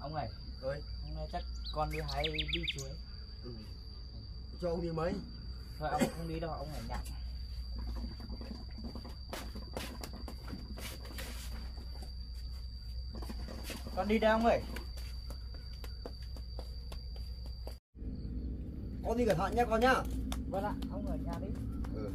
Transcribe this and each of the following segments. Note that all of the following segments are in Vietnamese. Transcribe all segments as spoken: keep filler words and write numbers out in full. ông này ơi, hôm nay chắc con đi hái đi chuối. Ừ. Cho ông đi mấy thôi, ông không đi đâu, ông ở nhà. Con đi đâu ông ơi, con đi cẩn thận nhé con nhá. Vâng ạ, ông ở nhà đi. Ừ.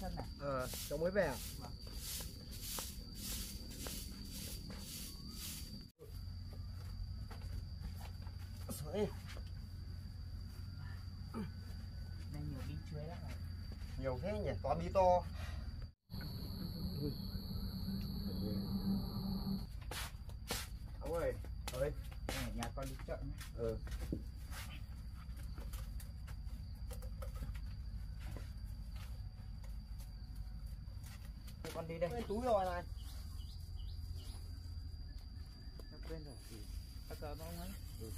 sân này. Ờ, cháu mới về à? Vâng. Đây nhiều bí chuối lắm rồi. Nhiều thế nhỉ, có bí to. Ông ơi, ơi, nhà con đi chợ nhé. Ừ. Con đi đây. Quên túi rồi này. Con quên rồi. Ừ. Các cờ bóng ấy. Ừ.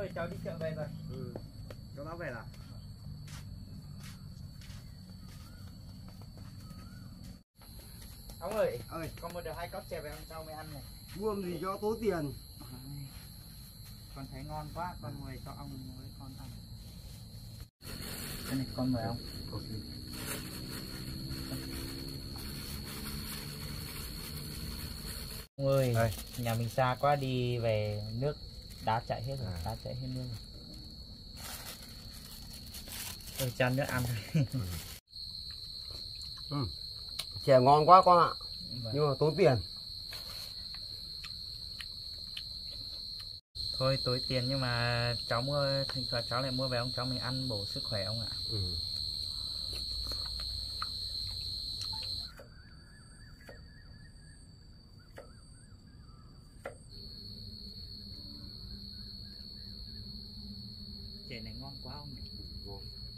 Ôi cháu đi chợ về rồi. Ừ. Cháu đã về là. Ông ơi, ơi, con mua được hai cốc chè về hôm sau mới ăn này. Buông thì cho tốn tiền. Con thấy ngon quá, con mời cho ông với con ăn. Cái này con mời ông. Ok. Ông ơi, đây. Nhà mình xa quá, đi về nước đá chạy hết rồi, à. Đá chạy hết nước rồi. Tôi chan nước ăn thôi. Ừ. Ừ. Chè ngon quá con ạ, vậy. Nhưng mà tốn tiền. Thôi tốn tiền nhưng mà cháu mua, thỉnh thoảng cháu lại mua về ông cháu mình ăn bổ sức khỏe ông ạ. Ừ. Chè này ngon quá ông nhỉ?